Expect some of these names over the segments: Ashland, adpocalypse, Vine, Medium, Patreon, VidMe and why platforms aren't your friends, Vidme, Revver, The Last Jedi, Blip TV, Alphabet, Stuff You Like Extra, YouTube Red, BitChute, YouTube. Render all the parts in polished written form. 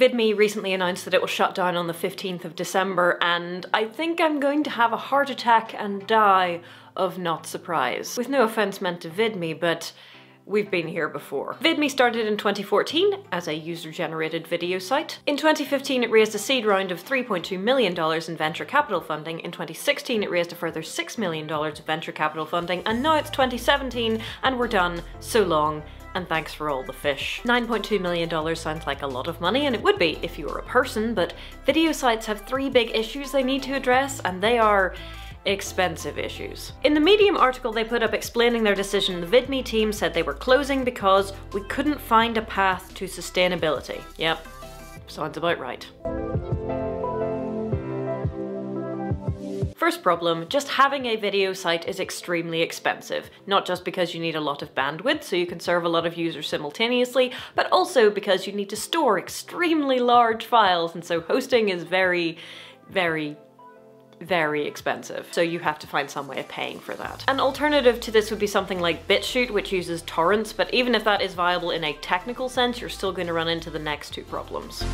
VidMe recently announced that it will shut down on the 15th of December, and I think I'm going to have a heart attack and die of not surprise. With no offense meant to VidMe, but we've been here before. VidMe started in 2014 as a user-generated video site. In 2015, it raised a seed round of $3.2 million in venture capital funding. In 2016, it raised a further $6 million of venture capital funding. And now it's 2017 and we're done. So long. And thanks for all the fish. $9.2 million sounds like a lot of money, and it would be if you were a person, but video sites have three big issues they need to address, and they are expensive issues. In the Medium article they put up explaining their decision, the VidMe team said they were closing because we couldn't find a path to sustainability. Yep, sounds about right. First problem, just having a video site is extremely expensive. Not just because you need a lot of bandwidth, so you can serve a lot of users simultaneously, but also because you need to store extremely large files, and so hosting is very, very, very expensive. So you have to find some way of paying for that. An alternative to this would be something like BitChute, which uses torrents, but even if that is viable in a technical sense, you're still going to run into the next two problems.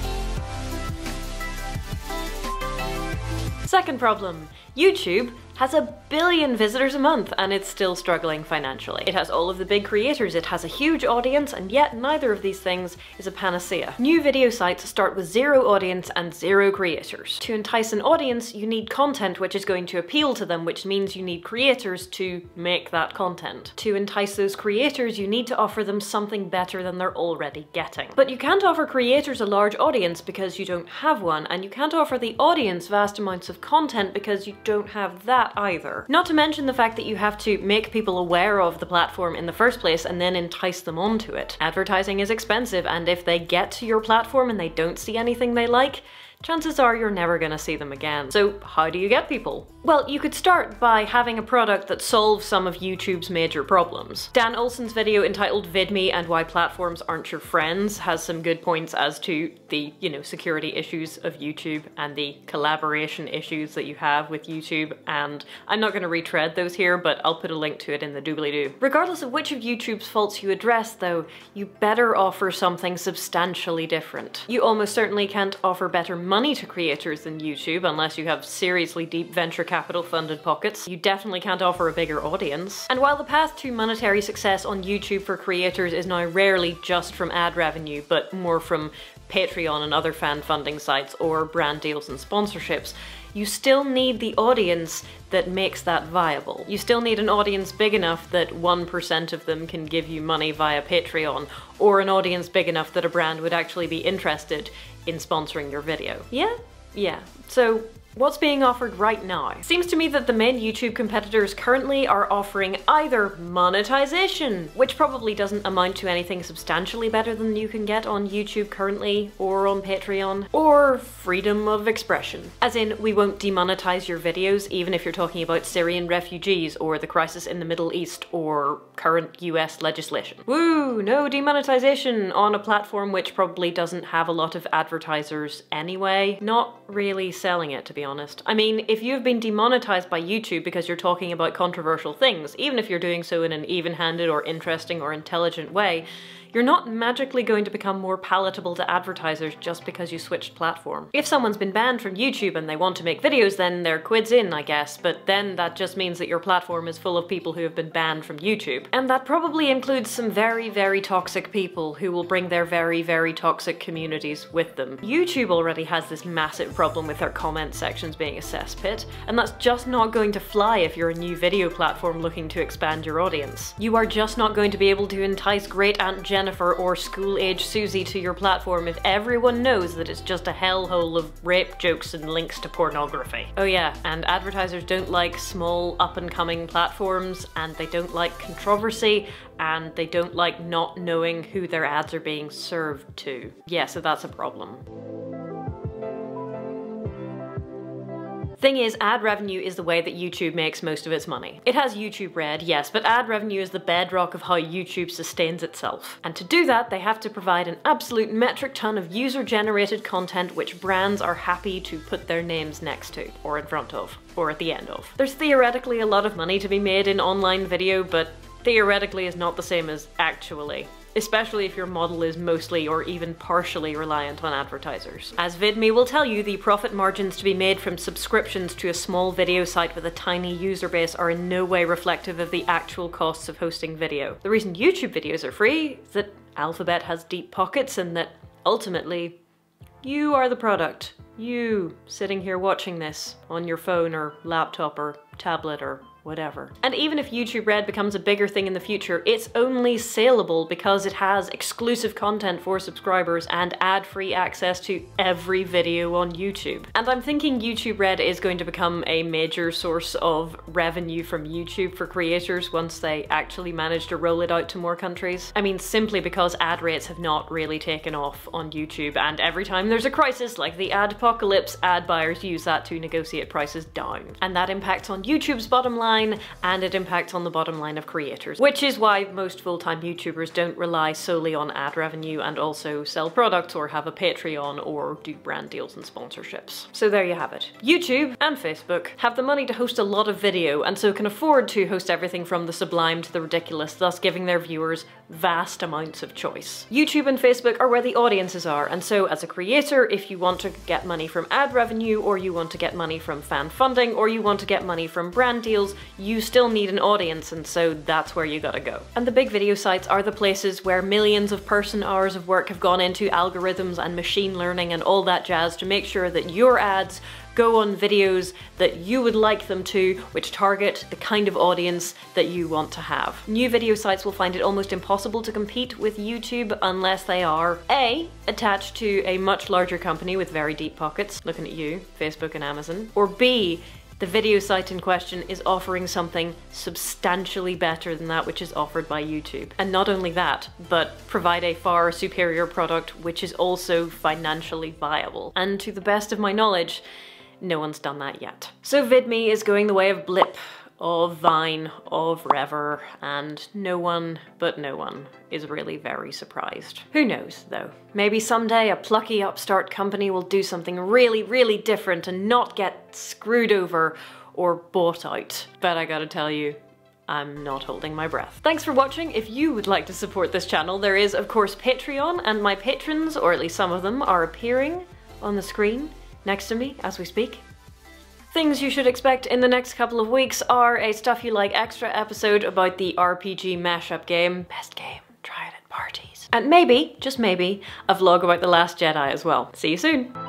Second problem, YouTube has 1 billion visitors a month and it's still struggling financially. It has all of the big creators, it has a huge audience, and yet neither of these things is a panacea. New video sites start with zero audience and zero creators. To entice an audience, you need content which is going to appeal to them, which means you need creators to make that content. To entice those creators, you need to offer them something better than they're already getting. But you can't offer creators a large audience because you don't have one, and you can't offer the audience vast amounts of content because you don't have that either. Not to mention the fact that you have to make people aware of the platform in the first place and then entice them onto it. Advertising is expensive, and if they get to your platform and they don't see anything they like, chances are you're never gonna see them again. So how do you get people? Well, you could start by having a product that solves some of YouTube's major problems. Dan Olsen's video entitled VidMe and Why Platforms Aren't Your Friends has some good points as to the, security issues of YouTube and the collaboration issues that you have with YouTube, and I'm not gonna retread those here, but I'll put a link to it in the doobly-doo. Regardless of which of YouTube's faults you address, though, you better offer something substantially different. You almost certainly can't offer better money to creators than YouTube unless you have seriously deep venture capital funded pockets. You definitely can't offer a bigger audience. And while the path to monetary success on YouTube for creators is now rarely just from ad revenue, but more from Patreon and other fan funding sites or brand deals and sponsorships, you still need the audience that makes that viable. You still need an audience big enough that 1% of them can give you money via Patreon, or an audience big enough that a brand would actually be interested in sponsoring your video. Yeah? Yeah. So what's being offered right now? Seems to me that the main YouTube competitors currently are offering either monetization, which probably doesn't amount to anything substantially better than you can get on YouTube currently or on Patreon, or freedom of expression. As in, we won't demonetize your videos even if you're talking about Syrian refugees or the crisis in the Middle East or current US legislation. Woo, no demonetization on a platform which probably doesn't have a lot of advertisers anyway. Not really selling it, to be honest. I mean, if you've been demonetized by YouTube because you're talking about controversial things, even if you're doing so in an even-handed or interesting or intelligent way, you're not magically going to become more palatable to advertisers just because you switched platform. If someone's been banned from YouTube and they want to make videos, then they're quids in, I guess, but then that just means that your platform is full of people who have been banned from YouTube. And that probably includes some very, very toxic people who will bring their very, very toxic communities with them. YouTube already has this massive problem with their comment sections being a cesspit, and that's just not going to fly if you're a new video platform looking to expand your audience. You are just not going to be able to entice Great Aunt Jennifer or school-age Susie to your platform if everyone knows that it's just a hellhole of rape jokes and links to pornography. Oh yeah, and advertisers don't like small up-and-coming platforms, and they don't like controversy, and they don't like not knowing who their ads are being served to. Yeah, so that's a problem. Thing is, ad revenue is the way that YouTube makes most of its money. It has YouTube Red, yes, but ad revenue is the bedrock of how YouTube sustains itself. And to do that, they have to provide an absolute metric ton of user-generated content which brands are happy to put their names next to, or in front of, or at the end of. There's theoretically a lot of money to be made in online video, but theoretically is not the same as actually. especially if your model is mostly or even partially reliant on advertisers. As VidMe will tell you, the profit margins to be made from subscriptions to a small video site with a tiny user base are in no way reflective of the actual costs of hosting video. The reason YouTube videos are free is that Alphabet has deep pockets and that ultimately, you are the product. You sitting here watching this on your phone or laptop or tablet or whatever. And even if YouTube Red becomes a bigger thing in the future, it's only saleable because it has exclusive content for subscribers and ad-free access to every video on YouTube. And I'm thinking YouTube Red is going to become a major source of revenue from YouTube for creators once they actually manage to roll it out to more countries. I mean, simply because ad rates have not really taken off on YouTube, and every time there's a crisis like the adpocalypse, ad buyers use that to negotiate prices down. And that impacts on YouTube's bottom line, and it impacts on the bottom line of creators, which is why most full-time YouTubers don't rely solely on ad revenue and also sell products or have a Patreon or do brand deals and sponsorships. So there you have it. YouTube and Facebook have the money to host a lot of video and so can afford to host everything from the sublime to the ridiculous, thus giving their viewers vast amounts of choice. YouTube and Facebook are where the audiences are, and so as a creator, if you want to get money from ad revenue or you want to get money from fan funding or you want to get money from brand deals, you still need an audience, and so that's where you gotta go. And the big video sites are the places where millions of person-hours of work have gone into algorithms and machine learning and all that jazz to make sure that your ads go on videos that you would like them to, which target the kind of audience that you want to have. New video sites will find it almost impossible to compete with YouTube unless they are A, attached to a much larger company with very deep pockets, looking at you, Facebook and Amazon, or B, the video site in question is offering something substantially better than that which is offered by YouTube. And not only that, but provide a far superior product which is also financially viable. And to the best of my knowledge, no one's done that yet. So VidMe is going the way of Blip, of Vine, of Revver, and no one but no one is really very surprised. Who knows, though? Maybe someday a plucky upstart company will do something really, really different and not get screwed over or bought out. But I gotta tell you, I'm not holding my breath. Thanks for watching. If you would like to support this channel, there is of course Patreon, and my patrons, or at least some of them, are appearing on the screen next to me as we speak. Things you should expect in the next couple of weeks are a Stuff You Like Extra episode about the RPG mashup game. Best game, try it at parties. And maybe, just maybe, a vlog about The Last Jedi as well. See you soon.